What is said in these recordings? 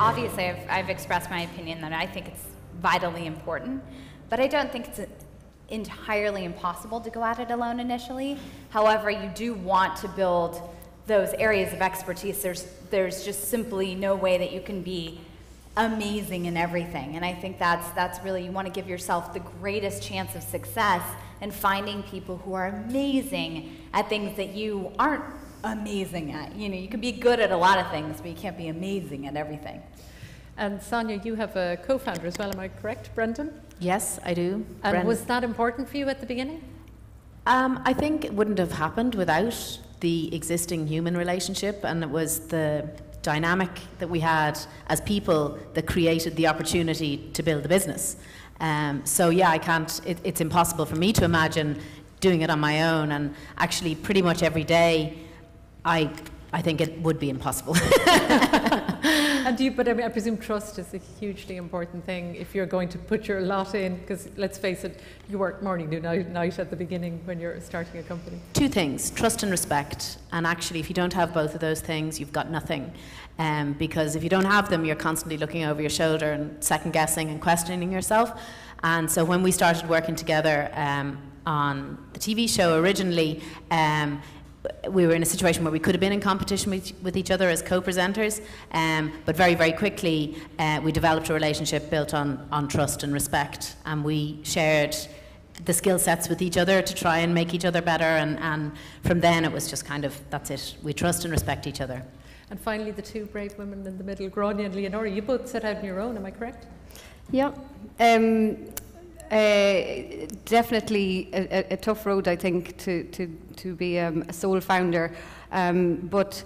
obviously I've expressed my opinion that I think it's vitally important, but I don't think it's entirely impossible to go at it alone initially. However, you do want to build those areas of expertise. There's just simply no way that you can be amazing in everything, and I think that's really, you want to give yourself the greatest chance of success in finding people who are amazing at things that you aren't amazing at. You know, you can be good at a lot of things, but you can't be amazing at everything. And Sonia, you have a co-founder as well, am I correct, Brendan? Yes, I do. And was that important for you at the beginning? I think it wouldn't have happened without the existing human relationship, and it was the dynamic that we had as people that created the opportunity to build the business. So yeah, I can't, it's impossible for me to imagine doing it on my own, and actually pretty much every day I think it would be impossible. And do you, but I mean, I presume trust is a hugely important thing if you're going to put your lot in, because let's face it, you work morning, noon, night at the beginning when you're starting a company. Two things, trust and respect. And actually, if you don't have both of those things, you've got nothing. Because if you don't have them, you're constantly looking over your shoulder and second guessing and questioning yourself. And so when we started working together on the TV show originally, we were in a situation where we could have been in competition with each other as co-presenters, but very, very quickly we developed a relationship built on trust and respect, and we shared the skill sets with each other to try and make each other better, and from then it was just kind of, that's it, we trust and respect each other. And finally, the two brave women in the middle, Gráinne and Leonora, you both set out on your own, am I correct? Yeah. Definitely a tough road, I think, to be a sole founder, but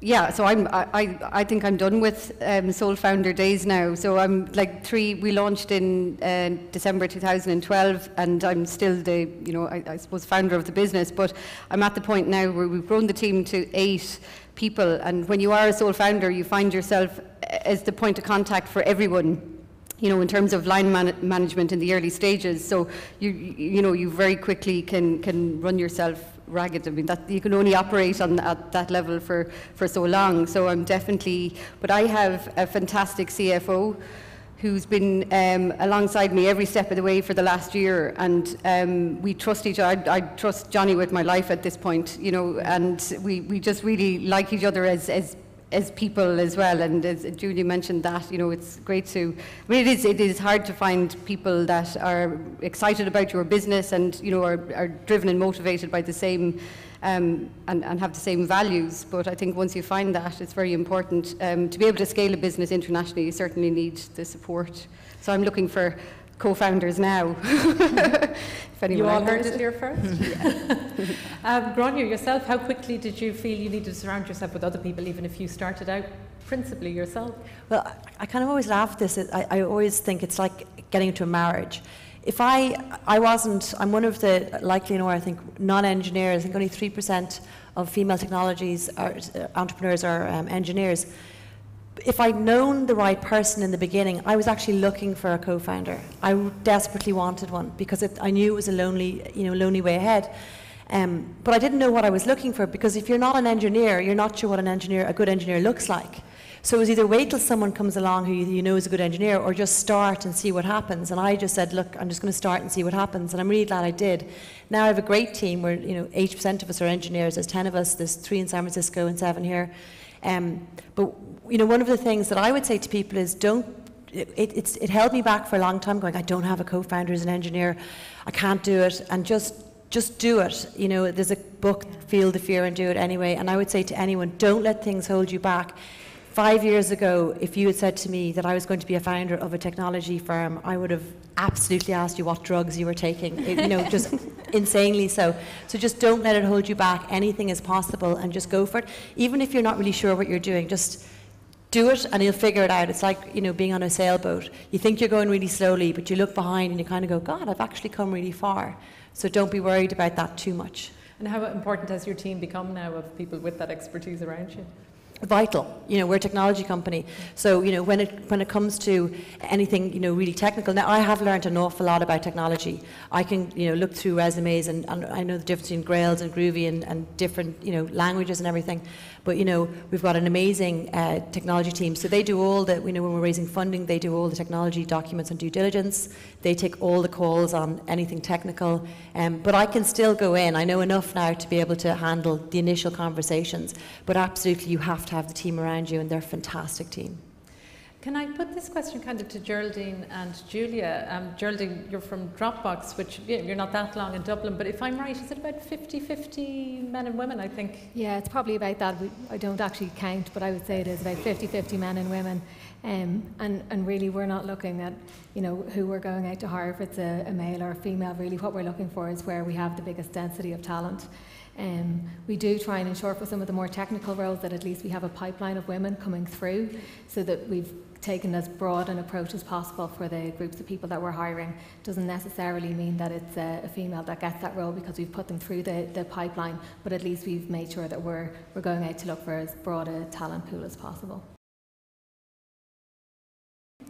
yeah, so I think I'm done with sole founder days now. So I'm like three. We launched in December 2012, and I'm still the, you know, I suppose founder of the business. But I'm at the point now where we've grown the team to 8 people, and when you are a sole founder, you find yourself as the point of contact for everyone. You know, in terms of line management in the early stages, so you know, you very quickly can run yourself ragged. I mean, that you can only operate on at that level for so long. So I'm definitely, but I have a fantastic CFO who's been alongside me every step of the way for the last year, and we trust each other. I trust Johnny with my life at this point, you know, and we just really like each other as people as well, and as Julie mentioned that, you know, it's great to, I mean, it is hard to find people that are excited about your business and, you know, are driven and motivated by the same, and have the same values, but I think once you find that, it's very important. To be able to scale a business internationally, you certainly need the support. So I'm looking for co-founders now. If anyone, you all heard it here first. Gráinne, yourself, how quickly did you feel you needed to surround yourself with other people, even if you started out principally yourself? Well, I kind of always laugh at this. I always think it's like getting into a marriage. If I wasn't, I'm one of the, like Leonora, I think, non-engineers. I think only 3% of female technologies are, entrepreneurs are engineers. If I'd known the right person in the beginning, I was actually looking for a co-founder. I desperately wanted one because I knew it was a lonely way ahead. But I didn't know what I was looking for, because if you're not an engineer, you're not sure what a good engineer looks like. So it was either wait till someone comes along who you know is a good engineer, or just start and see what happens. And I just said, look, I'm just going to start and see what happens. And I'm really glad I did. Now I have a great team where, you know, 8% of us are engineers. There's 10 of us. There's 3 in San Francisco and 7 here. But you know, one of the things that I would say to people is it held me back for a long time, going, I don't have a co-founder as an engineer, I can't do it, and just do it. You know, there's a book, Feel the Fear and Do It Anyway, and I would say to anyone, don't let things hold you back. 5 years ago, if you had said to me that I was going to be a founder of a technology firm, I would have absolutely asked you what drugs you were taking, you know, just insanely so. So just don't let it hold you back. Anything is possible, and just go for it. Even if you're not really sure what you're doing, just do it and you'll figure it out. It's like, you know, being on a sailboat. You think you're going really slowly, but you look behind and you kind of go, God, I've actually come really far. So don't be worried about that too much. And how important has your team become now of people with that expertise around you? vital. You know, we're a technology company, so you know when it comes to anything really technical. Now I have learned an awful lot about technology. I can look through resumes and I know the difference between Grails and Groovy and different languages and everything. But we've got an amazing technology team, so they do all the when we're raising funding, they do all the technology documents and due diligence. They take all the calls on anything technical, but I can still go in. I know enough now to be able to handle the initial conversations. But absolutely, you have to have the team around you, and they're a fantastic team. Can I put this question kind of to Geraldine and Julia? Geraldine, you're from Dropbox, which you're not that long in Dublin, but if I'm right, is it about 50-50 men and women, I think? Yeah, it's probably about that. I don't actually count, but I would say it is about 50-50 men and women. And really, we're not looking at who we're going out to hire, if it's a male or a female. Really, what we're looking for is where we have the biggest density of talent. We do try and ensure for some of the more technical roles that at least we have a pipeline of women coming through, so that we've taken as broad an approach as possible for the groups of people that we're hiring. Doesn't necessarily mean that it's a female that gets that role, because we've put them through the pipeline, but at least we've made sure that we're going out to look for as broad a talent pool as possible.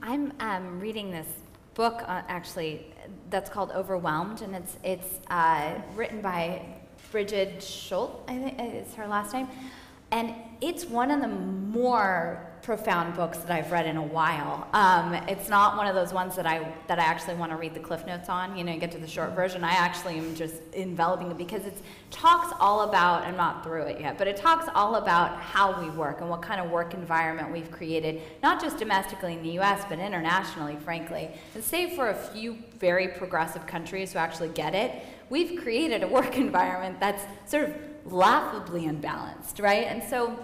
I'm reading this book, actually, that's called Overwhelmed, and it's written by Brigid Schultz, I think is her last name, and it's one of the more profound books that I've read in a while. It's not one of those ones that I actually want to read the Cliff Notes on. You get to the short version. I actually am just enveloping it, because it talks all about, I'm not through it yet, but it talks all about how we work and what kind of work environment we've created, not just domestically in the U.S., but internationally, frankly. And save for a few very progressive countries who actually get it, we've created a work environment that's sort of laughably imbalanced, right? And so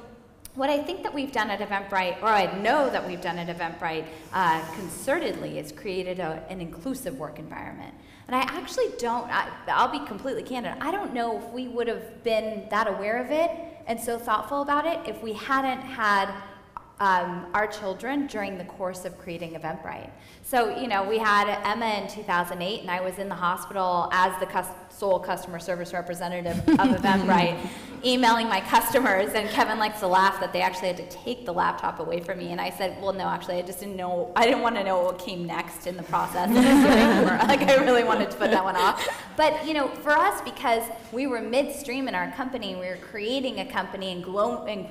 what I think that we've done at Eventbrite, or I know that we've done at Eventbrite concertedly, is created an inclusive work environment. And I actually don't, I'll be completely candid, I don't know if we would have been that aware of it and so thoughtful about it if we hadn't had our children during the course of creating Eventbrite. So, we had Emma in 2008, and I was in the hospital as the sole customer service representative of Eventbrite, emailing my customers, and Kevin likes to laugh that they actually had to take the laptop away from me, and I said, well, no, actually, I just didn't know, I didn't want to know what came next in the process. Like, I really wanted to put that one off. But, for us, because we were midstream in our company, we were creating a company and growing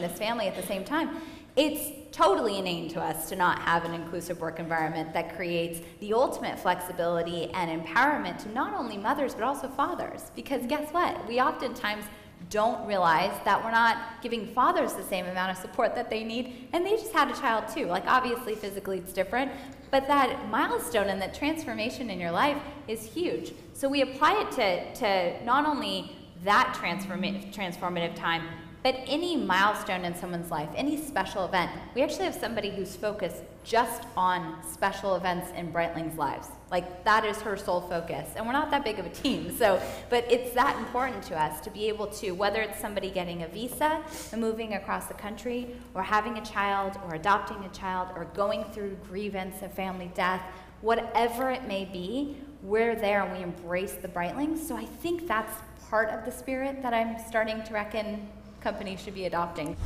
this family at the same time, it's totally inane to us to not have an inclusive work environment that creates the ultimate flexibility and empowerment to not only mothers but also fathers. Because guess what? We oftentimes don't realize that we're not giving fathers the same amount of support that they need, and they just had a child too. Like, obviously physically it's different, but that milestone and that transformation in your life is huge. So we apply it to not only that transformative time, but any milestone in someone's life, any special event. We actually have somebody who's focused just on special events in Brightlings' lives. Like, that is her sole focus. And we're not that big of a team, but it's that important to us to be able to, whether it's somebody getting a visa and moving across the country, or having a child, or adopting a child, or going through grievance of family death, whatever it may be, we're there and we embrace the Brightlings. So I think that's part of the spirit that I'm starting to reckon companies should be adopting.